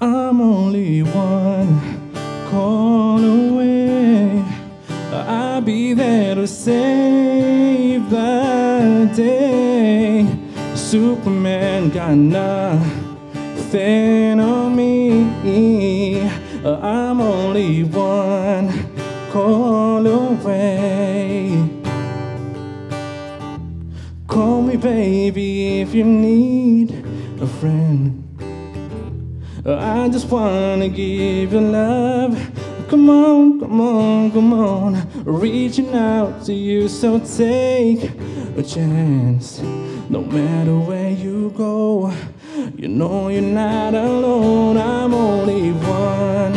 I'm only one call away. I'll be there to save the day. Superman got nothing on me. I'm only one call away. Call me, baby, if you need a friend. I just wanna give you love. Come on, come on, come on. Reaching out to you, so take a chance. No matter where you go, you know you're not alone. I'm only one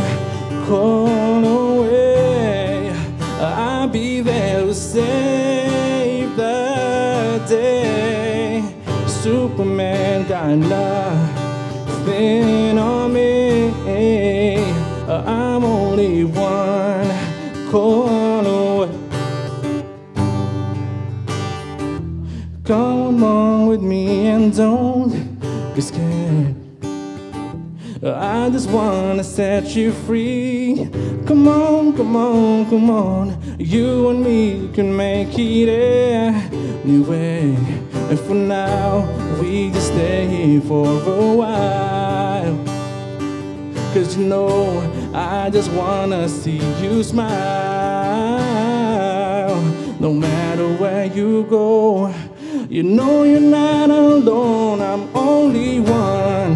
call away. I'll be there to save the day. Superman got nothing on me. I'm only one call away. Come on with me and don't be scared. I just wanna set you free. Come on, come on, come on. You and me can make it anyway. And for now, we just stay here for a while. 'Cause you know, I just wanna see you smile. No matter where you go, you know you're not alone. I'm only one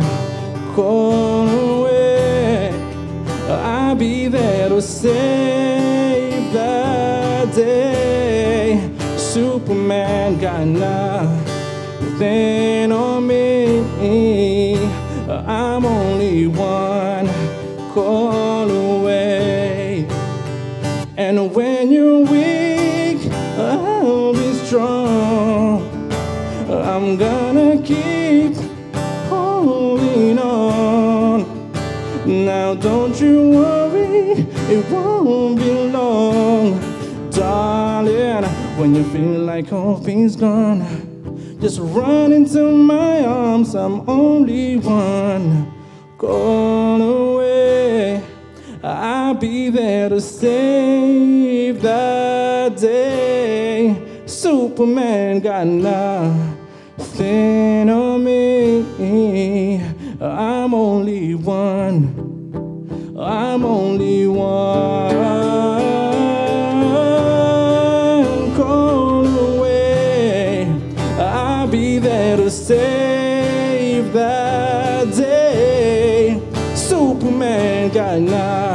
call away. I'll be there to save the day. Superman got nothing on me. I'm only one call away. And when you're weak, I'll be strong. I'm gonna keep holding on. Now don't you worry, it won't be long. Darling, when you feel like hope's gone, just run into my arms. I'm only one call away. I'll be there to save the day. Superman got nothing on me. I'm only one. I'm only one. Save the day. Superman got nothing.